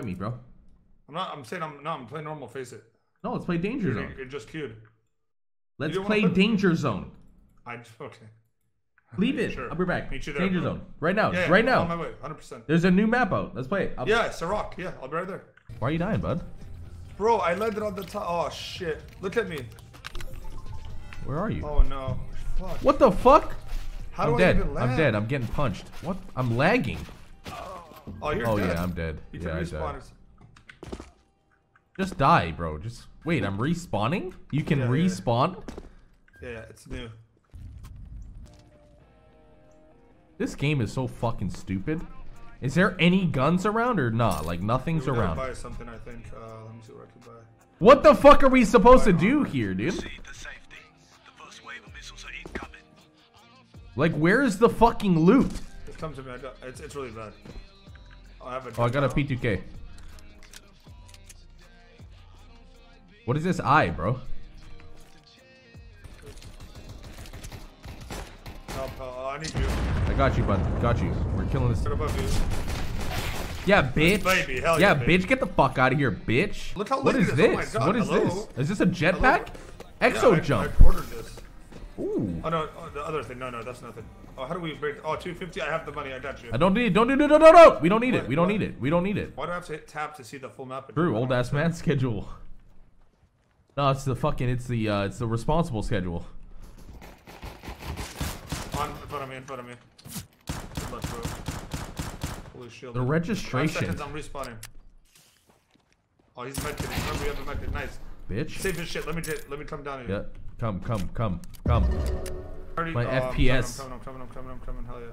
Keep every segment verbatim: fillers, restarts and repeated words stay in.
fight me, bro. I'm not. I'm saying I'm. No, I'm playing normal. Face it. No, let's play Danger you're, Zone. You're just queued. Let's play Danger Zone. I just, okay. Leave it. Sure. I'll be back. Meet you there. Danger bro. Zone. Right now. Yeah, yeah, right now. On my way. one hundred percent. There's a new map out. Let's play it. I'll yeah, it's a rock. Yeah, I'll be right there. Why are you dying, bud? Bro, I landed on the top. Oh shit! Look at me. Where are you? Oh no. Fuck. What the fuck? How I'm do dead. I even land? I'm dead. I'm getting punched. What? I'm lagging. Oh, oh you're oh, dead. Oh yeah, I'm dead. You yeah, I died. Just die, bro. Just wait. I'm respawning. You can yeah, respawn. Yeah. yeah, it's new. This game is so fucking stupid. Is there any guns around or not? Nah? Like nothing's yeah, around. Buy something, I think. Uh, let me see what I can buy. What the fuck are we supposed to do here, dude? Like, where is the fucking loot? It comes to me. I got, it's, it's really bad. I have a oh, I got now. a P two K. What is this eye, bro? Help, uh, I need you. I got you, bud. Got you. We're killing this. What about you? Yeah, bitch. Baby. Hell yeah, yeah baby. bitch. Get the fuck out of here, bitch. Look how what is this? Oh what is Hello? this? Is this a jetpack? Exo yeah, jump. I, I ordered this. Ooh. Oh no, oh, the other thing. No, no, that's nothing. Oh, how do we break? Oh, two fifty. I have the money. I got you. I don't need. Don't do. No, no, no, no. We don't need what, it. We don't what? need it. We don't need it. Why do I have to hit tab to see the full map? Brew, old ass man schedule. No, it's the fucking. It's the. Uh, it's the responsible schedule. On in front of me. In front of me. Good luck, bro. Holy shield. The registration. Five seconds. I'm respawning. Oh, he's medkitting. Remember, you have a medkit. Nice. Bitch. Save his shit. Let me. Let me come down here. Yeah. Come, come, come, come. Already, My oh, F P S. I'm coming, I'm coming, I'm coming, I'm coming, hell yeah.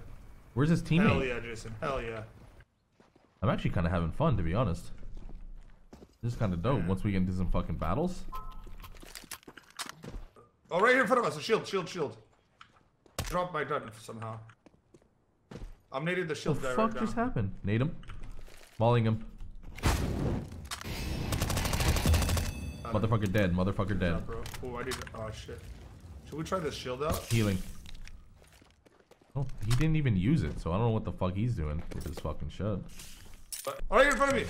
Where's his teammate? Hell yeah, Jason, hell yeah. I'm actually kind of having fun, to be honest. This is kind of dope, yeah. Once we get into some fucking battles. Oh, right here in front of us, a shield, shield, shield. Drop my gun somehow. I'm nading the shield guy right now. What the fuck just happened? Nade him. Mauling him. Motherfucker dead, motherfucker dead. Yeah, Ooh, I did, oh shit. Should we try this shield out? Healing. Oh, he didn't even use it, so I don't know what the fuck he's doing with his fucking shove. All right, in front of me.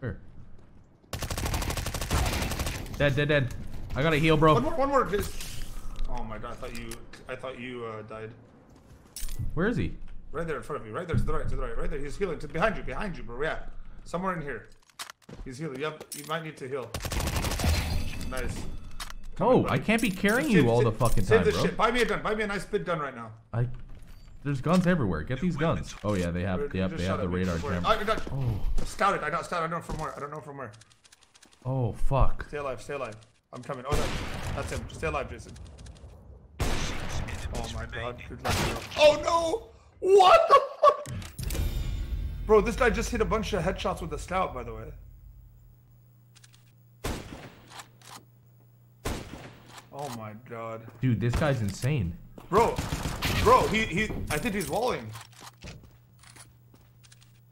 Where? Dead, dead, dead. I gotta heal, bro. One more, one more. Please. Oh my god, I thought you, I thought you uh, died. Where is he? Right there in front of you. Right there to the right, to the right, right there. He's healing. To behind you, behind you, bro. Yeah, somewhere in here. He's healing. Yep, you might need to heal. Nice. Come oh, on, I can't be carrying save, you all save, the fucking save time, this bro. Shit. Buy me a gun. Buy me a nice big gun right now. I. There's guns everywhere. Get these guns. Oh yeah, they have. Yep, they have, they have the radar jam. I got oh. scouted. I got scouted. I don't know from where. I don't know from where. Oh fuck. Stay alive. Stay alive. I'm coming. Oh, no. That's him. Stay alive, Jason. Oh my god. Good luck, oh no! What the fuck? Bro, this guy just hit a bunch of headshots with the scout, by the way. Oh my god. Dude, this guy's insane. Bro, bro, he, he, I think he's walling.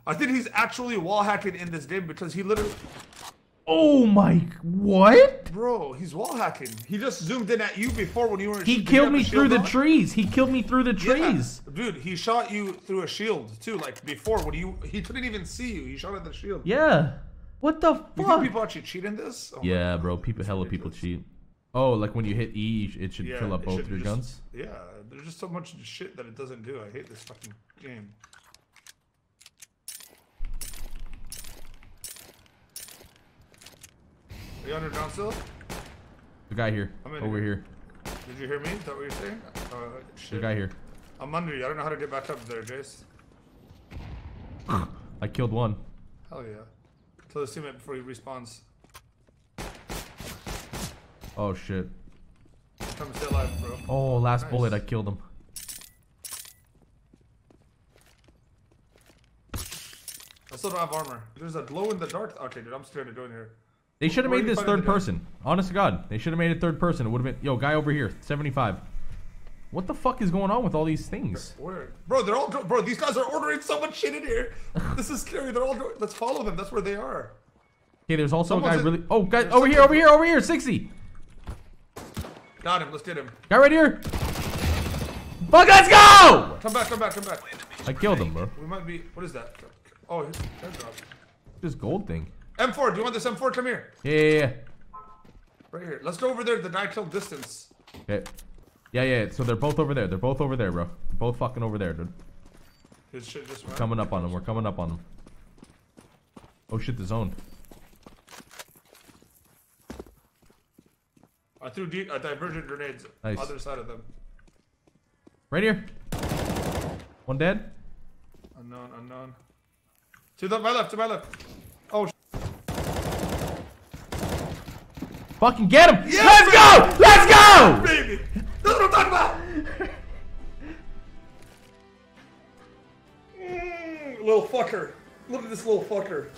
I think he's actually wall hacking in this game because he literally. Oh my, what? Bro, he's wall hacking. He just zoomed in at you before when you were. He killed me through the trees. He killed me through the trees. Yeah. Dude, he shot you through a shield too, like before when you, he couldn't even see you. He shot at the shield. Yeah. What the fuck? You think people actually cheat in this? Oh yeah, bro, people, hella people cheat. Oh, like when you hit E, it should yeah, fill up both your just, guns? Yeah, there's just so much shit that it doesn't do. I hate this fucking game. Are you under down still? The guy here. I'm in Over here. here. Did you hear me? Is that what you're saying? Uh, shit. The guy here. I'm under you. I don't know how to get back up there, Jace. I killed one. Hell yeah. Kill his teammate before he respawns. Oh shit. Come stay alive, bro. Oh, last nice. bullet, I killed him. I still don't have armor. There's a glow in the dark. Okay, dude, I'm scared of going here. They should have made this third person. Honest to God, they should have made it third person. It would have been, yo, guy over here, seventy-five. What the fuck is going on with all these things? Where? Bro, they're all, bro, these guys are ordering so much shit in here. This is scary. They're all, let's follow them. That's where they are. Okay, there's also Someone's a guy really, oh, guy, over here, over here, over here, sixty. Got him, let's get him. Guy right here. Fuck, let's go! Come back, come back, come back. I killed him, bro. We might be. What is that? Oh, his airdrop. This gold thing. M four, do you want this M four? Come here. Yeah, yeah, yeah. Right here. Let's go over there. The guy killed distance. Okay. Yeah, yeah. So they're both over there. They're both over there, bro. They're both fucking over there, dude. His shit just went. We're coming up on them. We're coming up on them. Oh shit, the zone. I threw deep, uh, divergent grenades. Nice. Other side of them. Right here. One dead. Unknown, unknown. To the, my left, to my left. Oh, sh fucking get him! Yes, let's baby. Go! Let's go! Baby! That's what I'm talking about! mm, little fucker. Look at this little fucker.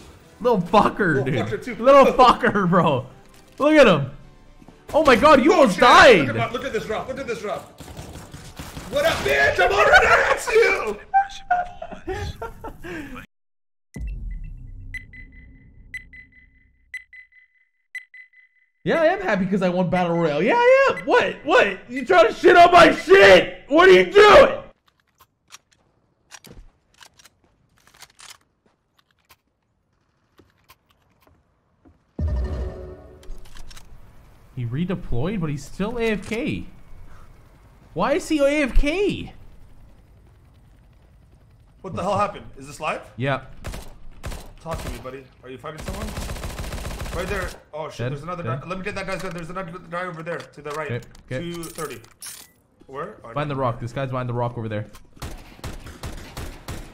Little fucker, little dude. Fucker too. Little fucker, bro. Look at him. Oh my god, you oh, almost shit. died! Look at, look at this drop, look at this drop. What up, bitch? I'm already at you! Yeah, I am happy because I won Battle Royale. Yeah, I am! What? What? You trying to shit on my shit? What are you doing? He redeployed, but he's still A F K. Why is he A F K? What the hell happened? Is this live? Yeah. Talk to me, buddy. Are you fighting someone? Right there. Oh shit, dead, there's another dead. guy. Let me get that guy's gun. There's another guy over there to the right. Okay, okay. two thirty. Where? Oh, behind no. the rock. This guy's behind the rock over there.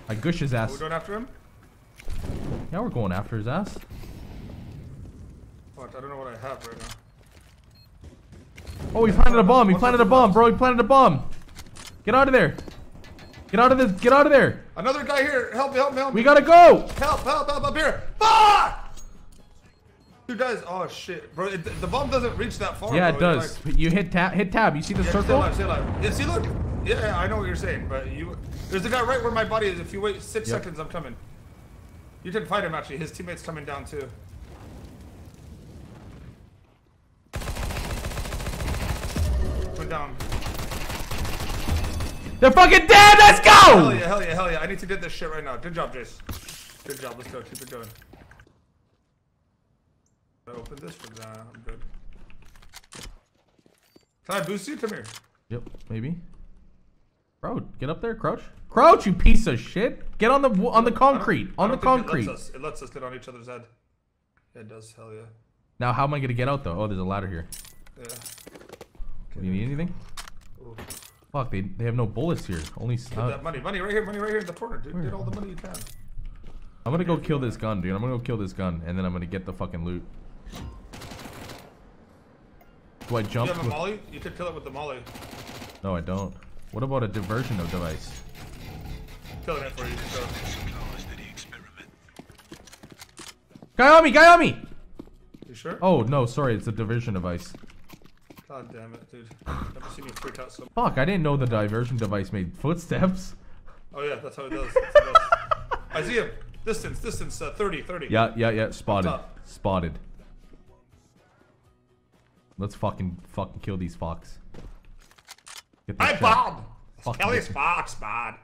I gush his ass. Are we going after him? Yeah, we're going after his ass. Fuck, I don't know what I have right now. Oh, he planted a bomb. He planted a bomb, bro. He planted a bomb. Get out of there. Get out of this. Get out of there. Another guy here. Help me. Help me. Help me. We gotta go. Help. Help. Help. Up here. Fuck! You guys. Oh shit, bro. It, the bomb doesn't reach that far. Yeah, bro. It does. Like, you hit tab. Hit tab. You see the yeah, circle? Stay alive, stay alive. Yeah. See, look. Yeah, I know what you're saying, but you. There's a guy right where my body is. If you wait six yep. seconds, I'm coming. You can fight him actually. His teammate's coming down too. Down. They're fucking dead. Let's go. Hell yeah, hell yeah, hell yeah. I need to get this shit right now. Good job, Jace. Good job. Let's go. Keep it going. I open this for that. I'm good. Can I boost you? Come here. Yep, maybe. Bro, get up there. Crouch. Crouch, you piece of shit. Get on the on the concrete. I don't, I don't on the concrete. It lets, us, it lets us get on each other's head. Yeah, it does. Hell yeah. Now, how am I gonna get out though? Oh, there's a ladder here. Yeah. Do you need anything? Ooh. Fuck, they, they have no bullets here. Only uh, that money, money right here, money right here in the corner, dude. Where? Get all the money you can. I'm gonna go kill this gun, dude. I'm gonna go kill this gun, and then I'm gonna get the fucking loot. Do I jump? Do you have a molly? You could kill it with the molly. No, I don't. What about a diversion device? Killing it for you. Guy on me! Guy on me! You sure? Oh no, sorry, it's a diversion device. God damn it, dude. I've never seen you freak out so much. Fuck, I didn't know the diversion device made footsteps. Oh yeah, that's how it does. That's how it does. I see him. Distance, distance, uh, thirty, thirty. Yeah, yeah, yeah. Spotted. Spotted. Let's fucking fucking kill these fox. Hey, Bob! Let's kill these fox, man.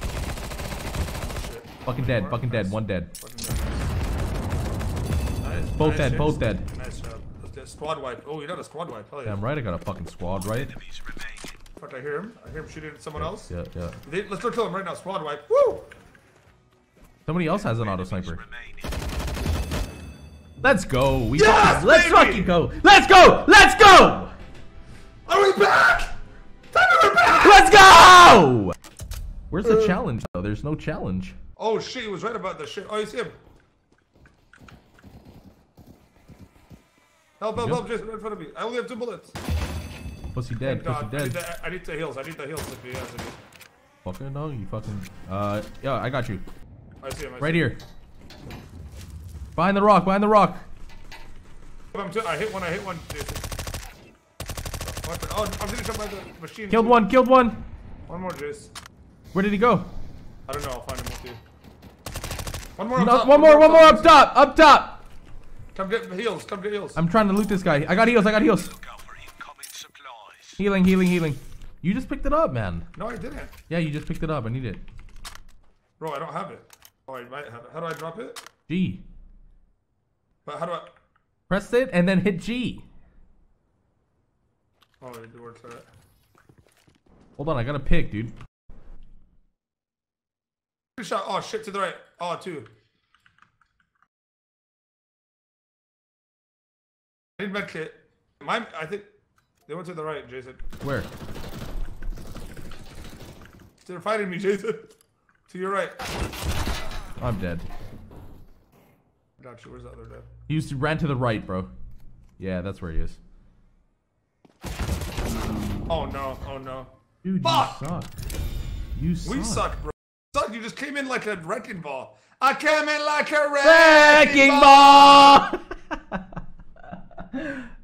Oh, fucking dead, fucking dead, one dead. Fucking dead. Both nice dead, shit. both dead. Nice job. Let's get squad wipe. Oh, you got a squad wipe. Hell yeah. Damn right, I got a fucking squad, right? Fuck, I hear him. I hear him shooting at someone yeah, else. Yeah, yeah. They, let's go kill him right now. Squad wipe. Woo! Somebody else has an auto sniper. Let's go. We yes, let's baby! fucking go. Let's go. Let's go. Are we back? We're back. Let's go. Where's the uh, challenge, though? There's no challenge. Oh, shit. He was right about the shit. Oh, you see him. Help, help, help, Jason, right in front of me. I only have two bullets. Pussy dead, pussy dead. I need, the, I need the heals, I need the heals if he has any. Fucking no, you fucking... Uh, yeah, I got you. I see him, I Right see here. Him. Behind the rock, behind the rock. I'm too, I hit one, I hit one, Jason. Oh, I'm getting shot by the machine. Killed one, killed one. One more, Jason. Where did he go? I don't know, I'll find him with you. One more up no, top. One more, one more up top, up top. Come get heals, come get heals. I'm trying to loot this guy. I got heals, I got heals. Look out for incoming supplies. Healing, healing, healing. You just picked it up, man. No, I didn't. Yeah, you just picked it up. I need it. Bro, I don't have it. Oh, I might have it. How do I drop it? G. But how do I... Press it and then hit G. Oh, the door to it. Hold on, I got a pick, dude. Two shot. Oh, shit, to the right. Oh, two. I need med kit. My, I think they went to the right, Jason. Where? They're fighting me, Jason. To your right. I'm dead. Got you. Where's the other guy? He used to ran to the right, bro. Yeah, that's where he is. Oh no! Oh no! Dude, fuck! You suck. You suck. We suck, bro. You suck. You just came in like a wrecking ball. I came in like a wrecking, wrecking ball. ball.